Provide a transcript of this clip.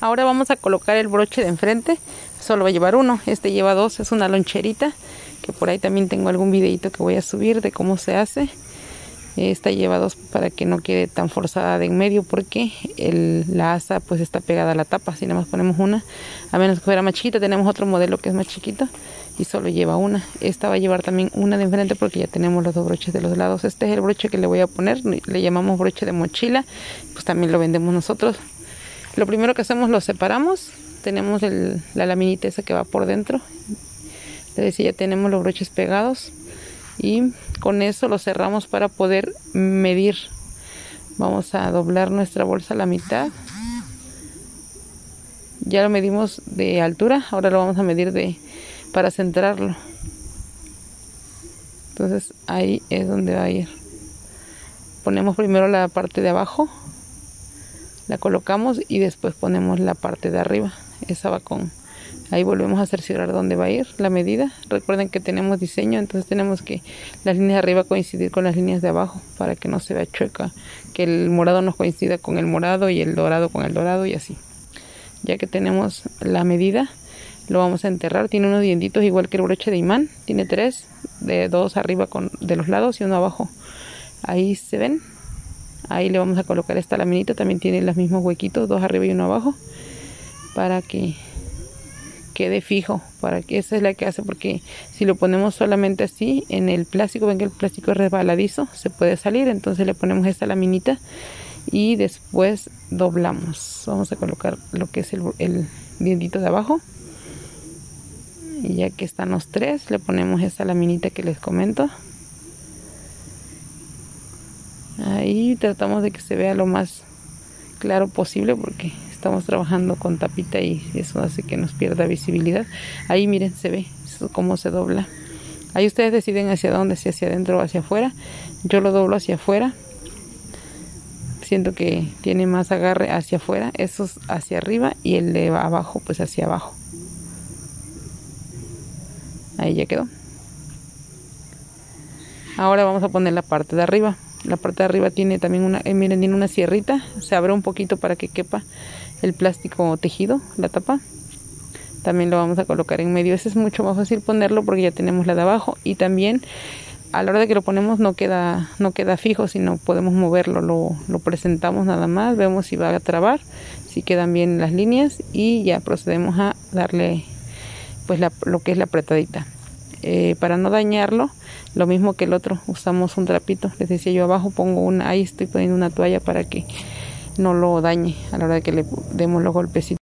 Ahora vamos a colocar el broche de enfrente. Solo va a llevar uno, este lleva dos, es una loncherita, que por ahí también tengo algún videito que voy a subir de cómo se hace. Esta lleva dos para que no quede tan forzada de en medio, porque la asa pues está pegada a la tapa. Si nada más ponemos una, a menos que fuera más chiquita, tenemos otro modelo que es más chiquito y solo lleva una. Esta va a llevar también una de enfrente porque ya tenemos los dos broches de los lados. Este es el broche que le voy a poner, le llamamos broche de mochila, pues también lo vendemos nosotros. Lo primero que hacemos, lo separamos, tenemos la laminita esa que va por dentro. Les decía, ya tenemos los broches pegados. Y con eso lo cerramos para poder medir. Vamos a doblar nuestra bolsa a la mitad. Ya lo medimos de altura, ahora lo vamos a medir para centrarlo. Entonces ahí es donde va a ir. Ponemos primero la parte de abajo, la colocamos y después ponemos la parte de arriba. Esa va con... Ahí volvemos a cerciorar dónde va a ir la medida. Recuerden que tenemos diseño, entonces tenemos que las líneas de arriba coincidir con las líneas de abajo para que no se vea chueca, que el morado nos coincida con el morado y el dorado con el dorado y así. Ya que tenemos la medida, lo vamos a enterrar. Tiene unos dientitos igual que el broche de imán, tiene tres, de dos arriba de los lados y uno abajo. Ahí se ven. Ahí le vamos a colocar esta laminita, también tiene los mismos huequitos, dos arriba y uno abajo, para que quede fijo, para que esa es la que hace, porque si lo ponemos solamente así en el plástico, ven que el plástico es resbaladizo, se puede salir. Entonces le ponemos esta laminita y después doblamos. Vamos a colocar lo que es el dientito de abajo, y ya que están los tres, le ponemos esa laminita que les comento. Ahí tratamos de que se vea lo más claro posible, porque estamos trabajando con tapita y eso hace que nos pierda visibilidad. Ahí miren, se ve cómo se dobla. Ahí ustedes deciden hacia dónde, si hacia adentro o hacia afuera. Yo lo doblo hacia afuera. Siento que tiene más agarre hacia afuera. Eso es hacia arriba y el de abajo pues hacia abajo. Ahí ya quedó. Ahora vamos a poner la parte de arriba. La parte de arriba tiene también miren, tiene una sierrita. Se abre un poquito para que quepa el plástico tejido, la tapa. También lo vamos a colocar en medio. Ese es mucho más fácil ponerlo porque ya tenemos la de abajo. Y también a la hora de que lo ponemos no queda fijo, sino podemos moverlo. Lo presentamos nada más, vemos si va a trabar, si quedan bien las líneas, y ya procedemos a darle pues lo que es la apretadita. Para no dañarlo, lo mismo que el otro, usamos un trapito. Les decía yo, abajo pongo ahí estoy poniendo una toalla para que no lo dañe a la hora de que le demos los golpecitos.